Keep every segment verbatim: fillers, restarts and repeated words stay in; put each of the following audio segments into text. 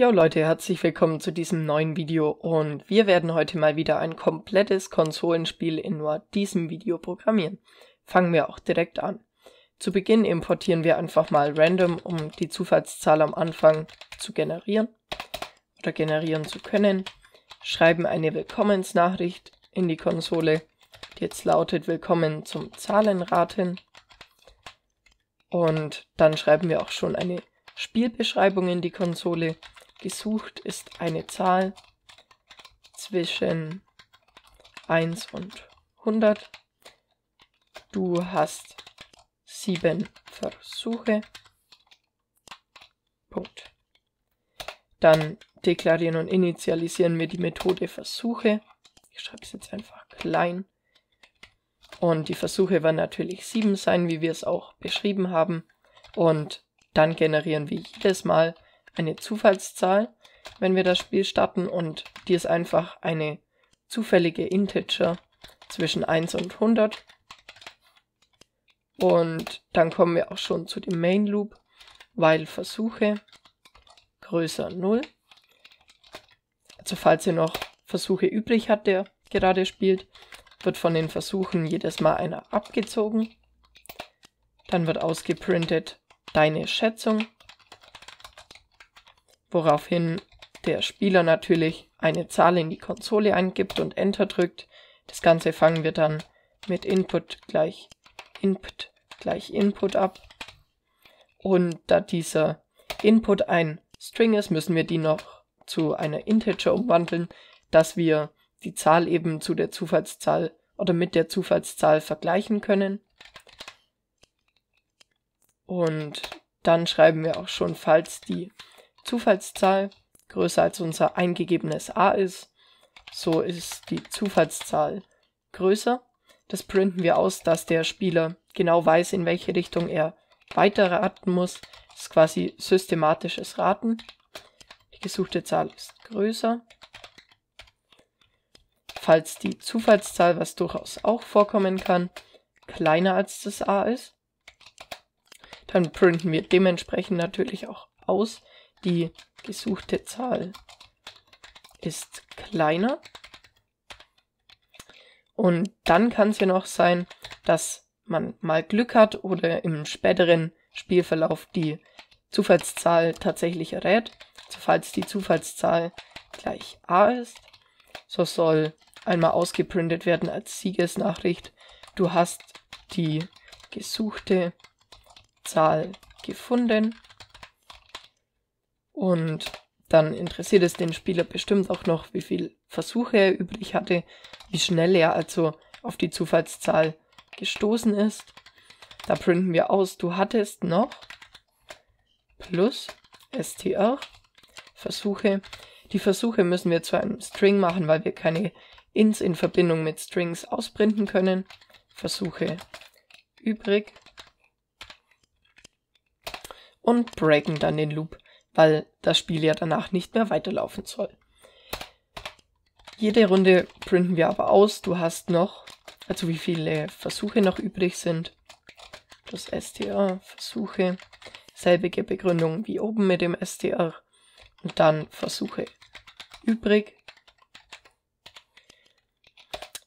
Jo Leute, herzlich willkommen zu diesem neuen Video und wir werden heute mal wieder ein komplettes Konsolenspiel in nur diesem Video programmieren. Fangen wir auch direkt an. Zu Beginn importieren wir einfach mal random, um die Zufallszahl am Anfang zu generieren oder generieren zu können. Schreiben eine Willkommensnachricht in die Konsole, die jetzt lautet Willkommen zum Zahlenraten. Und dann schreiben wir auch schon eine Spielbeschreibung in die Konsole. Gesucht ist eine Zahl zwischen eins und hundert. Du hast sieben Versuche. Punkt. Dann deklarieren und initialisieren wir die Methode Versuche. Ich schreibe es jetzt einfach klein. Und die Versuche werden natürlich sieben sein, wie wir es auch beschrieben haben. Und dann generieren wir jedes Mal eine Zufallszahl, wenn wir das Spiel starten, und die ist einfach eine zufällige Integer zwischen eins und hundert. Und dann kommen wir auch schon zu dem Main Loop, weil Versuche größer null. Also falls ihr noch Versuche übrig habt, der gerade spielt, wird von den Versuchen jedes Mal einer abgezogen. Dann wird ausgeprintet deine Schätzung, woraufhin der Spieler natürlich eine Zahl in die Konsole eingibt und Enter drückt. Das Ganze fangen wir dann mit Input gleich Input gleich Input ab. Und da dieser Input ein String ist, müssen wir die noch zu einer Integer umwandeln, dass wir die Zahl eben zu der Zufallszahl oder mit der Zufallszahl vergleichen können. Und dann schreiben wir auch schon, falls die Zufallszahl größer als unser eingegebenes a ist, so ist die Zufallszahl größer. Das printen wir aus, dass der Spieler genau weiß, in welche Richtung er weiterraten muss. Das ist quasi systematisches Raten. Die gesuchte Zahl ist größer. Falls die Zufallszahl, was durchaus auch vorkommen kann, kleiner als das a ist, dann printen wir dementsprechend natürlich auch aus, die gesuchte Zahl ist kleiner. Und dann kann es ja noch sein, dass man mal Glück hat oder im späteren Spielverlauf die Zufallszahl tatsächlich errät. Also falls die Zufallszahl gleich a ist, so soll einmal ausgeprintet werden als Siegesnachricht: Du hast die gesuchte Zahl gefunden. Und dann interessiert es den Spieler bestimmt auch noch, wie viele Versuche er übrig hatte, wie schnell er also auf die Zufallszahl gestoßen ist. Da printen wir aus, du hattest noch plus str Versuche. Die Versuche müssen wir zu einem String machen, weil wir keine Ints in Verbindung mit Strings ausprinten können. Versuche übrig. Und breaken dann den Loop, weil das Spiel ja danach nicht mehr weiterlaufen soll. Jede Runde printen wir aber aus, du hast noch, also wie viele Versuche noch übrig sind, plus str, Versuche, selbige Begründung wie oben mit dem str und dann Versuche übrig.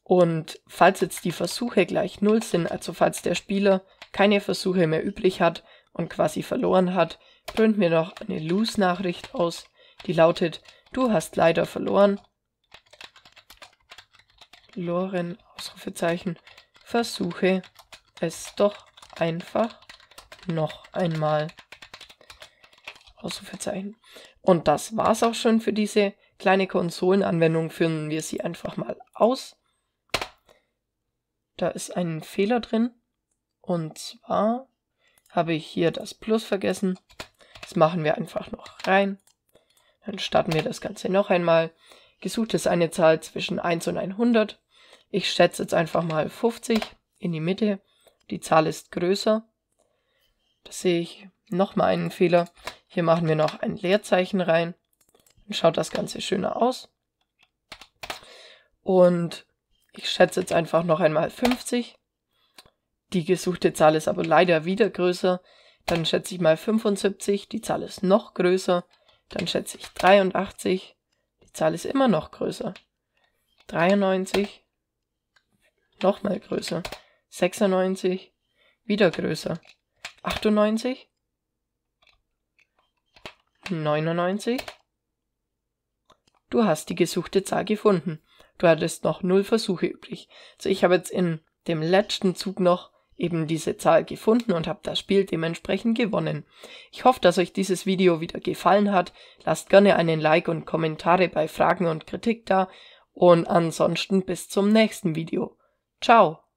Und falls jetzt die Versuche gleich null sind, also falls der Spieler keine Versuche mehr übrig hat und quasi verloren hat, printen wir noch eine Lose-Nachricht aus, die lautet, du hast leider verloren. Loren, Ausrufezeichen, versuche es doch einfach noch einmal. Ausrufezeichen. Und das war's auch schon für diese kleine Konsolenanwendung. Führen wir sie einfach mal aus. Da ist ein Fehler drin. Und zwar habe ich hier das Plus vergessen. Das machen wir einfach noch rein. Dann starten wir das Ganze noch einmal. Gesucht ist eine Zahl zwischen eins und hundert. Ich schätze jetzt einfach mal fünfzig in die Mitte. Die Zahl ist größer. Da sehe ich nochmal einen Fehler. Hier machen wir noch ein Leerzeichen rein. Dann schaut das Ganze schöner aus. Und ich schätze jetzt einfach noch einmal fünfzig. Die gesuchte Zahl ist aber leider wieder größer. Dann schätze ich mal fünfundsiebzig, die Zahl ist noch größer. Dann schätze ich dreiundachtzig. Die Zahl ist immer noch größer. dreiundneunzig. Nochmal größer. sechsundneunzig. Wieder größer. achtundneunzig. neunundneunzig. Du hast die gesuchte Zahl gefunden. Du hattest noch null Versuche übrig. Also ich habe jetzt in dem letzten Zug noch eben diese Zahl gefunden und habe das Spiel dementsprechend gewonnen. Ich hoffe, dass euch dieses Video wieder gefallen hat. Lasst gerne einen Like und Kommentare bei Fragen und Kritik da. Und ansonsten bis zum nächsten Video. Ciao!